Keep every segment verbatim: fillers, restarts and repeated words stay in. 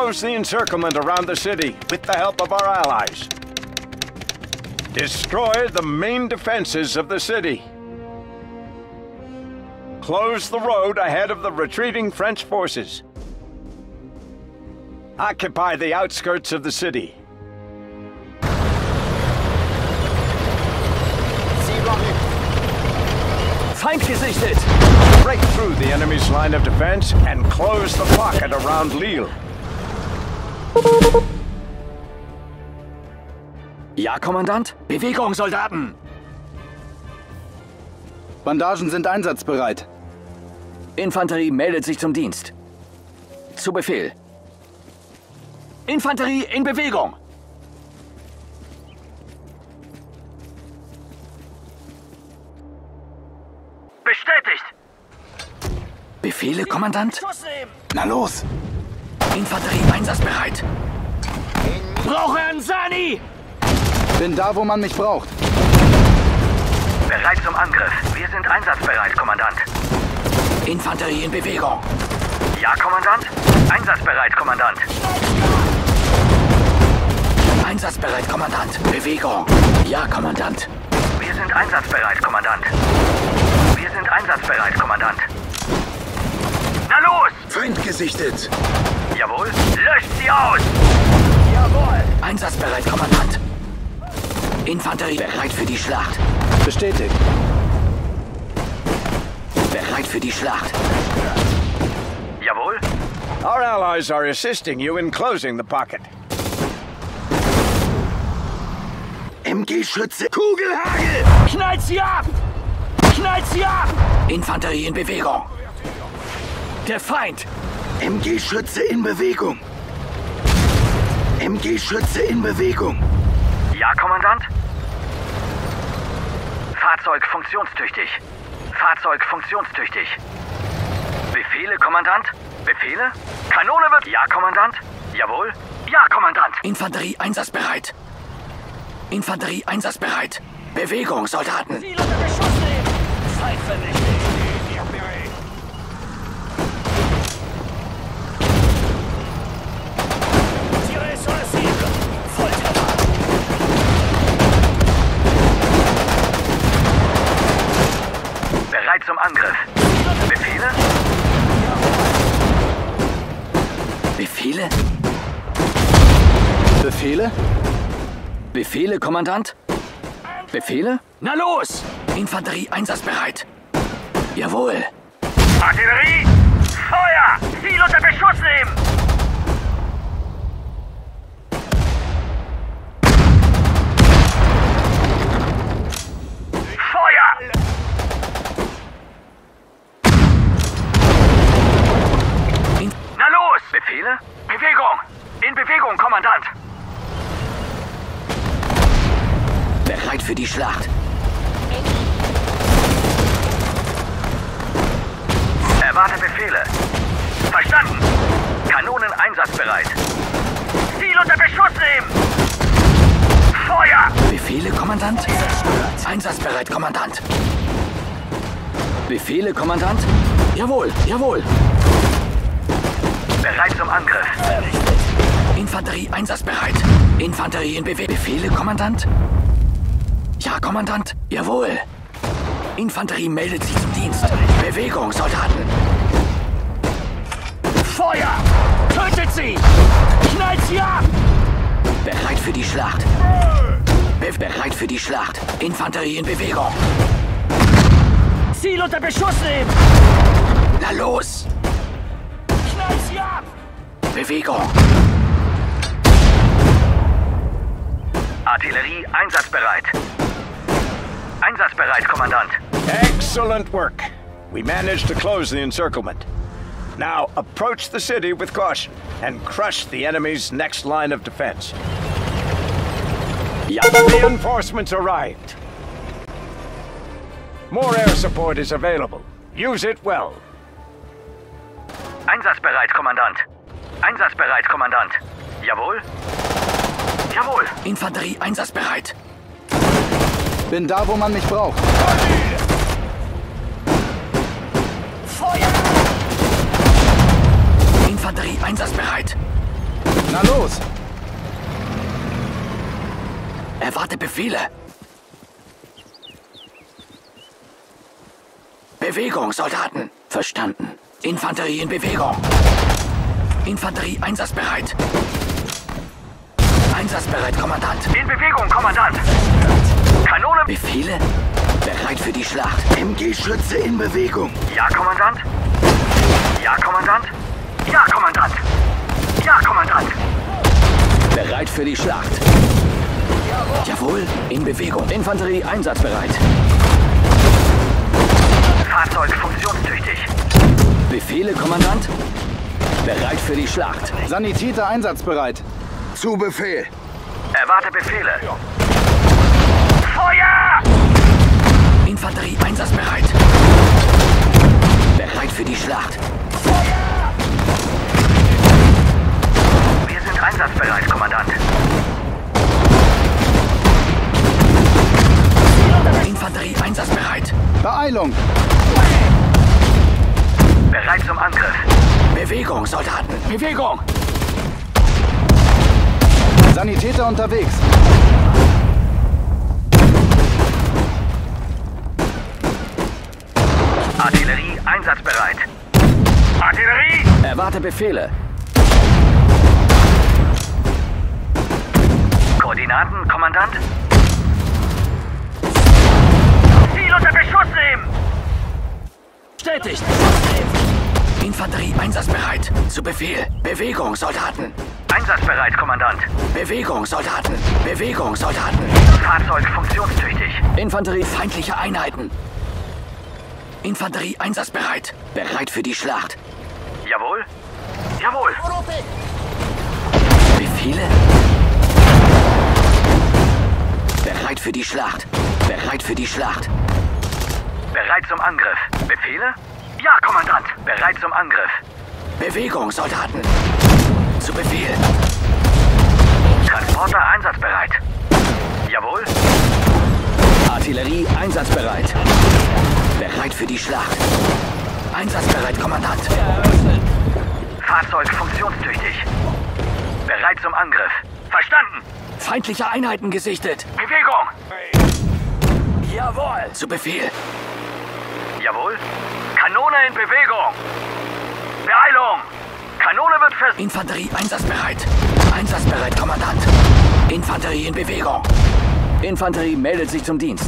Close the encirclement around the city with the help of our allies. Destroy the main defenses of the city. Close the road ahead of the retreating French forces. Occupy the outskirts of the city. Feind gesichtet! Break through the enemy's line of defense and close the pocket around Lille. Ja, Kommandant? Bewegung, Soldaten! Bandagen sind einsatzbereit. Infanterie meldet sich zum Dienst. Zu Befehl. Infanterie in Bewegung! Bestätigt! Befehle, Kommandant? Na los! Infanterie einsatzbereit! Brauche Ansani! Bin da, wo man mich braucht. Bereit zum Angriff. Wir sind einsatzbereit, Kommandant. Infanterie in Bewegung. Ja, Kommandant. Einsatzbereit, Kommandant. Einsatzbereit, Kommandant. Bewegung. Ja, Kommandant. Wir sind einsatzbereit, Kommandant. Wir sind einsatzbereit, Kommandant. Na los! Feind gesichtet. Jawohl. Löscht sie aus! Jawohl. Einsatzbereit, Kommandant. Infanterie bereit für die Schlacht. Bestätigt. Bereit für die Schlacht. Jawohl. Our allies are assisting you in closing the pocket. M G-Schütze! Kugelhagel! Knallt sie ab! Knallt sie ab! Infanterie in Bewegung! Der Feind! M G-Schütze in Bewegung! M G-Schütze in Bewegung! Ja, Kommandant? Fahrzeug funktionstüchtig. Fahrzeug funktionstüchtig. Befehle, Kommandant? Befehle? Kanone wird... Ja, Kommandant? Jawohl? Ja, Kommandant! Infanterie einsatzbereit! Infanterie einsatzbereit. Bewegung, Soldaten. Bereit zum Angriff. Befehle? Befehle? Befehle? Befehle, Kommandant? Befehle? Na los! Infanterie einsatzbereit. Jawohl. Artillerie! Feuer! Ziel unter Beschuss nehmen! Feuer! In Na los! Befehle? Bewegung! In Bewegung, Kommandant! Bereit für die Schlacht. Erwarte Befehle. Verstanden. Kanonen einsatzbereit. Ziel unter Beschuss nehmen. Feuer. Befehle, Kommandant? Einsatzbereit, Kommandant. Befehle, Kommandant? Jawohl, jawohl. Bereit zum Angriff. Infanterie einsatzbereit. Infanterie in Bewegung. Befehle, Kommandant? Ja, Kommandant. Jawohl. Infanterie meldet sich zum Dienst. Bewegung, Soldaten. Feuer! Tötet sie! Knallt sie ab! Bereit für die Schlacht. Be bereit für die Schlacht. Infanterie in Bewegung. Ziel unter Beschuss nehmen! Na los! Knallt sie ab! Bewegung. Artillerie einsatzbereit. Einsatzbereit, Kommandant. Excellent work. We managed to close the encirclement. Now approach the city with caution and crush the enemy's next line of defense. Yeah. Reinforcements arrived. More air support is available. Use it well. Einsatzbereit, Kommandant. Einsatzbereit, Kommandant. Jawohl. Jawohl. Infanterie einsatzbereit. Bin da, wo man mich braucht. Feuer! Infanterie einsatzbereit. Na los! Erwarte Befehle! Bewegung, Soldaten! Verstanden. Infanterie in Bewegung! Infanterie einsatzbereit! Einsatzbereit, Kommandant! In Bewegung, Kommandant! Kanone... Befehle? Bereit für die Schlacht! M G-Schütze in Bewegung! Ja, Kommandant! Ja, Kommandant! Ja, Kommandant! Ja, Kommandant! Bereit für die Schlacht! Jawohl! In Bewegung! Infanterie einsatzbereit! Fahrzeug funktionstüchtig! Befehle, Kommandant! Bereit für die Schlacht! Sanitäter einsatzbereit! Zu Befehl! Erwarte Befehle! Feuer! Infanterie einsatzbereit! Bereit für die Schlacht! Feuer! Wir sind einsatzbereit, Kommandant! Infanterie einsatzbereit! Beeilung! Bereit zum Angriff! Bewegung, Soldaten! Bewegung! Sanitäter unterwegs! Artillerie einsatzbereit! Artillerie! Erwarte Befehle! Koordinaten, Kommandant! Ziel unter Beschuss nehmen! Bestätigt! Infanterie einsatzbereit! Zu Befehl! Bewegung, Soldaten! Einsatzbereit, Kommandant! Bewegung, Soldaten! Bewegung, Soldaten! Fahrzeug funktionstüchtig! Infanterie feindliche Einheiten! Infanterie einsatzbereit! Bereit für die Schlacht! Jawohl! Jawohl! Befehle? Bereit für die Schlacht! Bereit für die Schlacht! Bereit zum Angriff! Befehle? Ja, Kommandant! Bereit zum Angriff! Bewegung, Soldaten! Zu Befehl! Transporter einsatzbereit! Jawohl! Artillerie einsatzbereit! Bereit für die Schlacht! Einsatzbereit, Kommandant! Fahrzeug funktionstüchtig! Bereit zum Angriff! Verstanden! Feindliche Einheiten gesichtet! Bewegung! Hey. Jawohl! Zu Befehl! Jawohl! Kanone in Bewegung! Beeilung! Kanone wird fest... Infanterie einsatzbereit! Einsatzbereit, Kommandant! Infanterie in Bewegung! Infanterie meldet sich zum Dienst!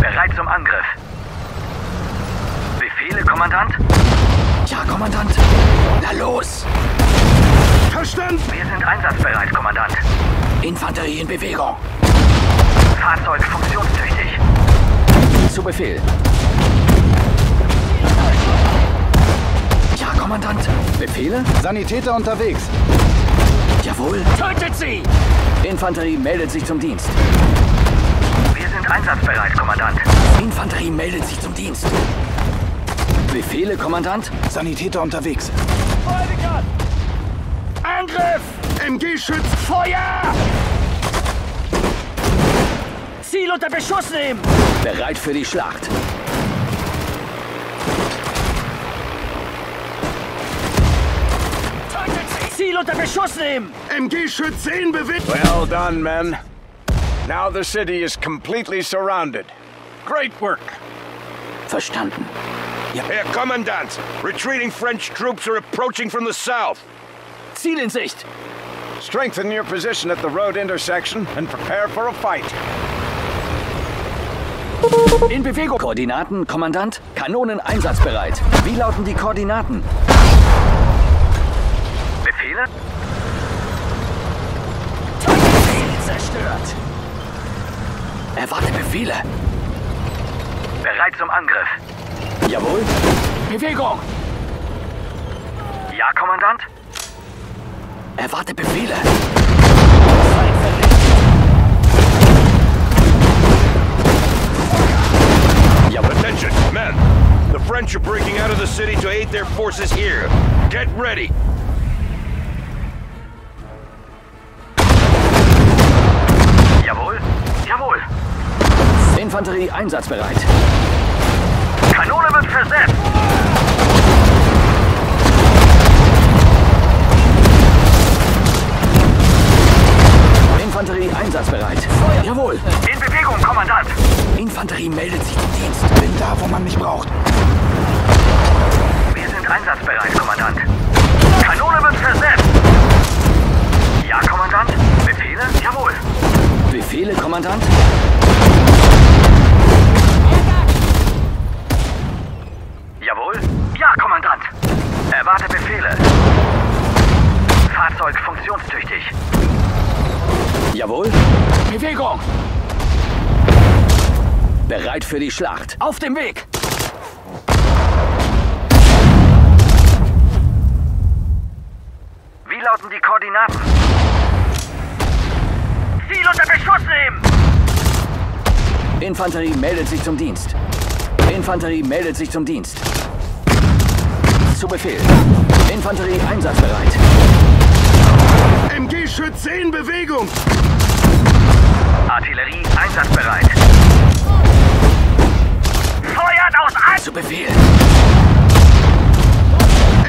Bereit zum Angriff! Befehle, Kommandant? Ja, Kommandant! Na los! Verstanden! Wir sind einsatzbereit, Kommandant! Infanterie in Bewegung! Fahrzeug funktionstüchtig! Zu Befehl! Ja, Kommandant! Befehle? Sanitäter unterwegs! Jawohl! Tötet sie! Infanterie meldet sich zum Dienst! Wir sind einsatzbereit, Kommandant! Infanterie meldet sich zum Dienst! Befehle, Kommandant? Sanitäter unterwegs! Angriff! M G-Schütz! Feuer! Ziel unter Beschuss nehmen! Bereit für die Schlacht! Ziel unter Beschuss nehmen! M G-Schütze in Bewegung! Well done, men. Now the city is completely surrounded. Great work! Verstanden. Ja. Herr Kommandant, retreating French troops are approaching from the south. Ziel in Sicht! Strengthen your position at the road intersection and prepare for a fight. In Bewegung! Koordinaten, Kommandant. Kanonen einsatzbereit. Wie lauten die Koordinaten? Befehle? Ziel zerstört! Erwarte Befehle! Bereit zum Angriff! Jawohl! Bewegung! Ja, Kommandant? Erwarte Befehle! Attention, men! The French are breaking out of the city to aid their forces here. Get ready! Jawohl! Jawohl! Infanterie einsatzbereit! Kanone wird versetzt! einsatzbereit. Feuer. Jawohl. In Bewegung, Kommandant. Infanterie meldet sich zum Dienst. Bin da, wo man mich braucht. Wir sind einsatzbereit, Kommandant. Kanone wird versetzt. Ja, Kommandant. Befehle? Jawohl. Befehle, Kommandant? Jawohl. Ja, Kommandant. Erwarte Befehle. Fahrzeug funktionstüchtig. Jawohl. Bewegung. Bereit für die Schlacht. Auf dem Weg. Wie lauten die Koordinaten? Ziel unter Beschuss nehmen! Infanterie meldet sich zum Dienst. Infanterie meldet sich zum Dienst. Zu Befehl. Infanterie einsatzbereit. M G-Schütze in Bewegung. Artillerie einsatzbereit. Feuert aus Eis. Zu Befehl.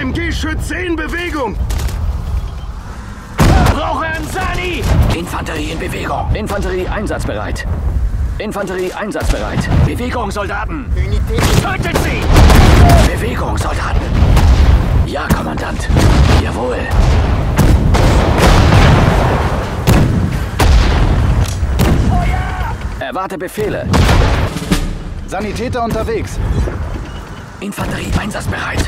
M G-Schütze in Bewegung. Brauche Ansani. Infanterie in Bewegung. Infanterie einsatzbereit. Infanterie einsatzbereit. Bewegung, Soldaten. Tötet sie. Bewegung, Soldaten. Ja, Kommandant. Jawohl. Erwarte Befehle. Sanitäter unterwegs. Infanterie einsatzbereit.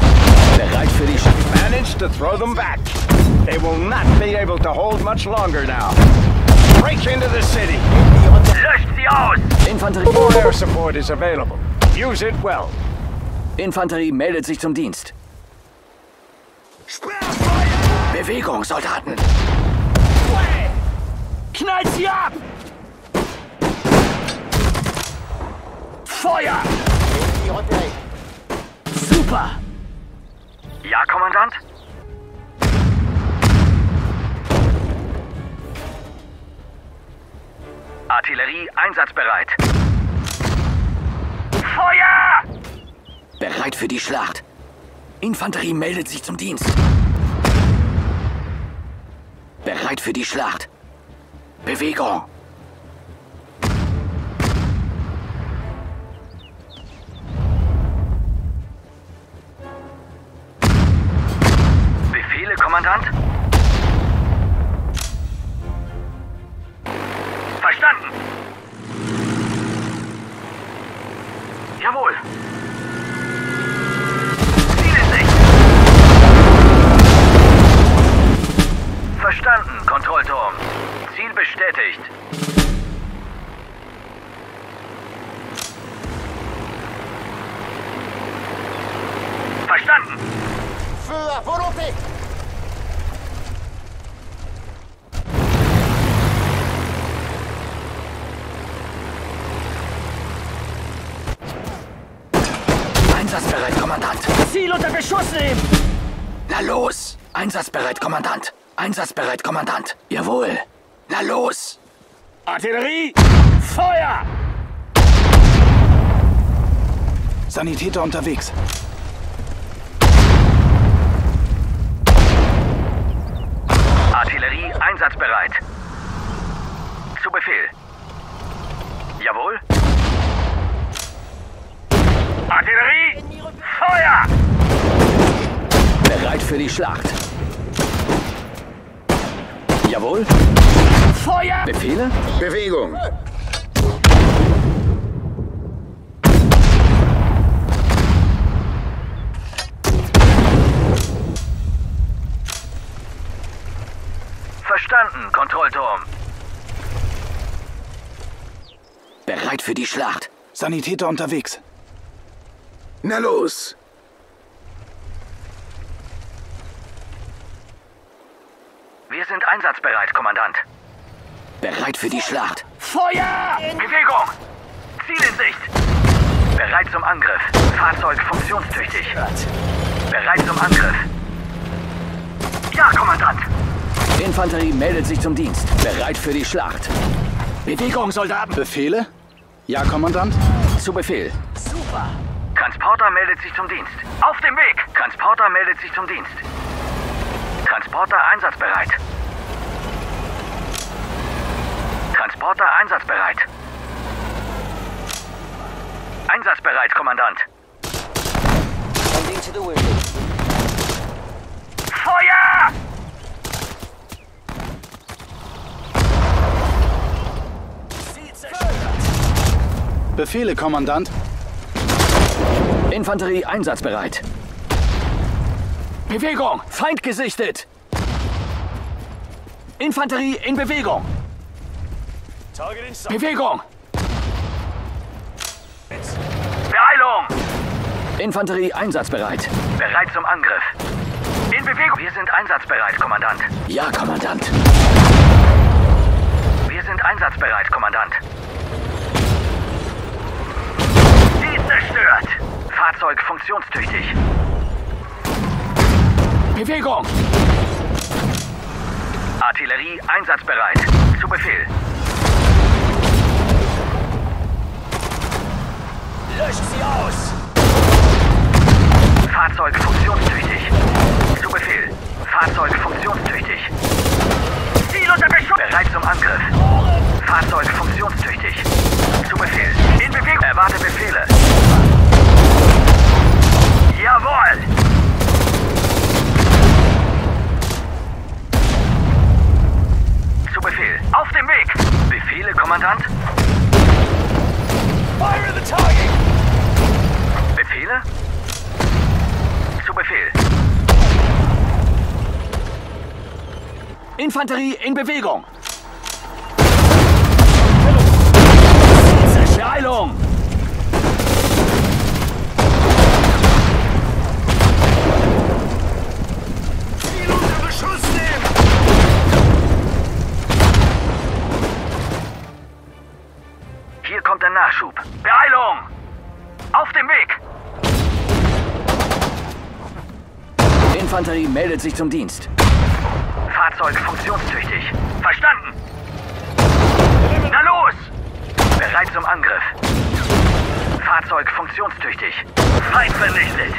Bereit für die Sch... Managed to throw them back. They will not be able to hold much longer now. Break into the city. Löscht sie aus. Infanterie... All air support is available. Use it well. Infanterie meldet sich zum Dienst. Sperrfeuer! Bewegung, Soldaten. Knallt sie ab! Feuer! Super! Ja, Kommandant? Artillerie einsatzbereit. Feuer! Bereit für die Schlacht. Infanterie meldet sich zum Dienst. Bereit für die Schlacht. Bewegung! Kommandant? Verstanden! Jawohl! Ziel in Sicht! Verstanden, Kontrollturm. Ziel bestätigt. Verstanden! Für Volonté! Einsatzbereit, Kommandant. Ziel unter Beschuss nehmen! Na los! Einsatzbereit, Kommandant. Einsatzbereit, Kommandant. Jawohl. Na los! Artillerie! Feuer! Sanitäter unterwegs. Artillerie einsatzbereit. Zu Befehl. Jawohl. Artillerie! Feuer! Bereit für die Schlacht. Jawohl. Feuer! Befehle? Bewegung. Verstanden, Kontrollturm. Bereit für die Schlacht. Sanitäter unterwegs. Na los! Wir sind einsatzbereit, Kommandant. Bereit für die Schlacht. Feuer! Bewegung! Ziel in Sicht! Bereit zum Angriff. Fahrzeug funktionstüchtig. Bereit zum Angriff. Ja, Kommandant! Infanterie meldet sich zum Dienst. Bereit für die Schlacht. Bewegung, Soldaten! Befehle? Ja, Kommandant? Zu Befehl. Super! Transporter meldet sich zum Dienst. Auf dem Weg! Transporter meldet sich zum Dienst. Transporter einsatzbereit. Transporter Transporter einsatzbereit. Einsatzbereit, Kommandant. Feuer! Befehle, Kommandant. Infanterie einsatzbereit. Bewegung! Feind gesichtet! Infanterie in Bewegung! Bewegung! Beeilung! Infanterie einsatzbereit. Bereit zum Angriff. In Bewegung! Wir sind einsatzbereit, Kommandant. Ja, Kommandant. Wir sind einsatzbereit, Kommandant. Sie ist zerstört! Fahrzeug funktionstüchtig. Bewegung! Artillerie einsatzbereit. Zu Befehl. Löscht sie aus! Fahrzeug funktionstüchtig. Zu Befehl. Fahrzeug funktionstüchtig. Ziel unter Beschuss! Bereit zum Angriff. Fahrzeug funktionstüchtig. Zu Befehl. In Bewegung! Erwarte Befehle. Jawohl! Befehl. Auf dem Weg! Befehle, Kommandant? Fire the target! Befehle? Zu Befehl. Infanterie in Bewegung! Beeilung! Ziel unter Beschuss nehmen! Hier kommt der Nachschub. Beeilung! Auf dem Weg! Infanterie meldet sich zum Dienst. Fahrzeug funktionstüchtig. Verstanden! Na los! Bereit zum Angriff. Fahrzeug funktionstüchtig. Feind vernichtet!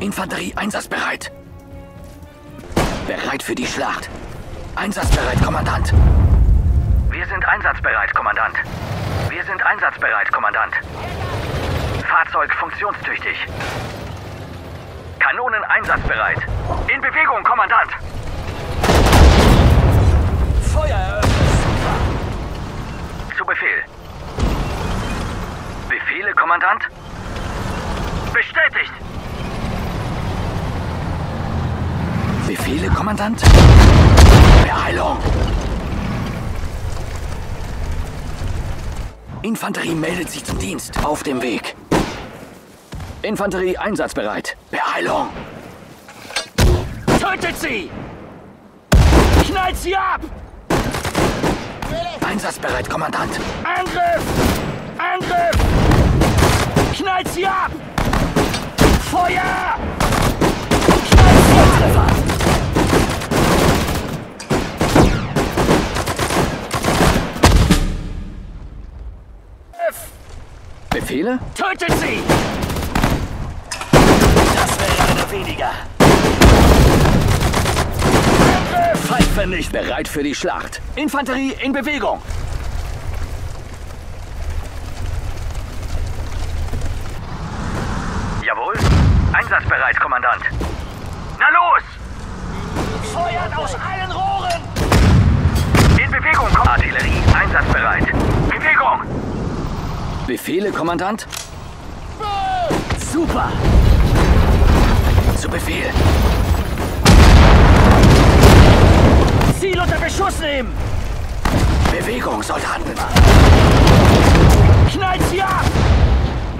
Infanterie einsatzbereit. Bereit für die Schlacht. Einsatzbereit, Kommandant. Wir sind einsatzbereit, Kommandant. Wir sind einsatzbereit, Kommandant. Fahrzeug funktionstüchtig. Kanonen einsatzbereit. In Bewegung, Kommandant. Feuer eröffnet. Zu Befehl. Befehle, Kommandant? Bestätigt. Befehle, Kommandant? Beeilung. Infanterie meldet sich zum Dienst. Auf dem Weg. Infanterie einsatzbereit. Beeilung. Tötet sie! Knallt sie ab! Einsatzbereit, Kommandant. Angriff! Angriff! Knallt sie ab! Feuer! Knallt sie ab! Befehle? Tötet sie! Das wäre einer weniger. Pfeife nicht bereit für die Schlacht. Infanterie in Bewegung. Jawohl. Einsatzbereit, Kommandant. Na los! Feuern aus allen Rohren! In Bewegung, kommt Artillerie. Einsatzbereit. Bewegung! Befehle, Kommandant? Super! Zu Befehl! Ziel unter Beschuss nehmen! Bewegung, Soldaten! Knallt sie ab!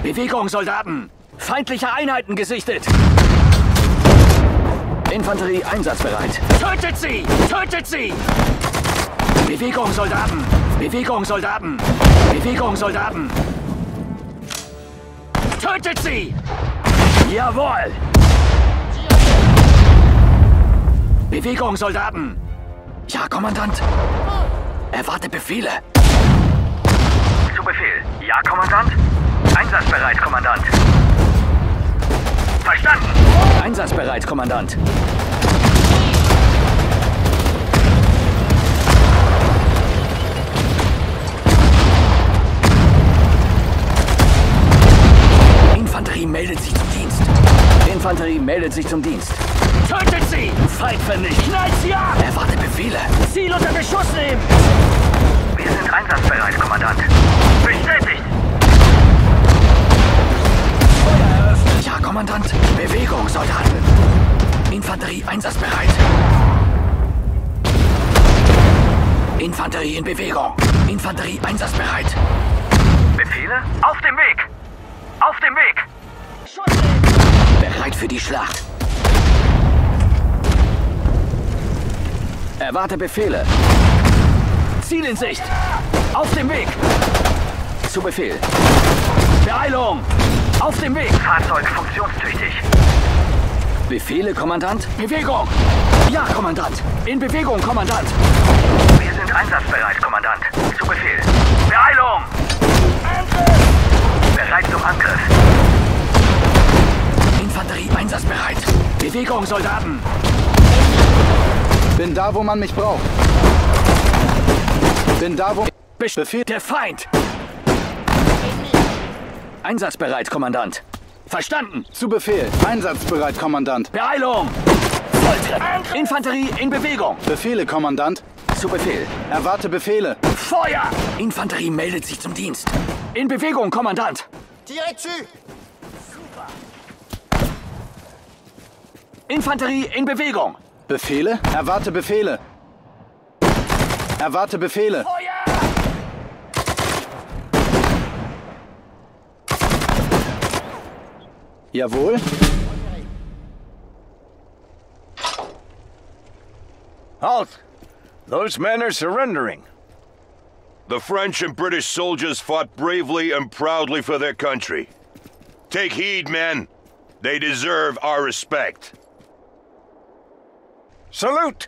Bewegung, Soldaten! Feindliche Einheiten gesichtet! Infanterie einsatzbereit! Tötet sie! Tötet sie! Bewegung, Soldaten! Bewegung, Soldaten! Bewegung, Soldaten! Tötet sie! Jawohl! Bewegung, Soldaten! Ja, Kommandant! Erwarte Befehle! Zu Befehl! Ja, Kommandant! Einsatzbereit, Kommandant! Verstanden! Einsatzbereit, Kommandant! Infanterie meldet sich zum Dienst. Tötet sie! Feind vernichten! Knallt sie ab! Erwarte Befehle! Ziel unter Beschuss nehmen! Wir sind einsatzbereit, Kommandant. Bestätigt! Feuer eröffnet! Ja, Kommandant. Bewegung, Soldaten. Infanterie einsatzbereit. Infanterie in Bewegung. Infanterie einsatzbereit. Befehle? Auf dem Weg! Auf dem Weg! Schuss nehmen! Bereit für die Schlacht. Erwarte Befehle. Ziel in Sicht. Auf dem Weg. Zu Befehl. Beeilung. Auf dem Weg. Fahrzeug funktionstüchtig. Befehle, Kommandant. Bewegung. Ja, Kommandant. In Bewegung, Kommandant. Wir sind einsatzbereit, Kommandant. Zu Befehl. Beeilung. Angriff. Bereit zum Angriff. Infanterie einsatzbereit. Bewegung, Soldaten. Bin da, wo man mich braucht. Bin da, wo... Befehl der Feind! Einsatzbereit, Kommandant. Verstanden! Zu Befehl. Einsatzbereit, Kommandant. Beeilung! Volltreffer! Infanterie in Bewegung! Befehle, Kommandant. Zu Befehl. Erwarte Befehle. Feuer! Infanterie meldet sich zum Dienst. In Bewegung, Kommandant. Direkt zu! Super! Infanterie in Bewegung! Befehle? Erwarte Befehle. Erwarte Befehle. Feuer! Jawohl. Halt! Those men are surrendering. The French and British soldiers fought bravely and proudly for their country. Take heed, men. They deserve our respect. Salute!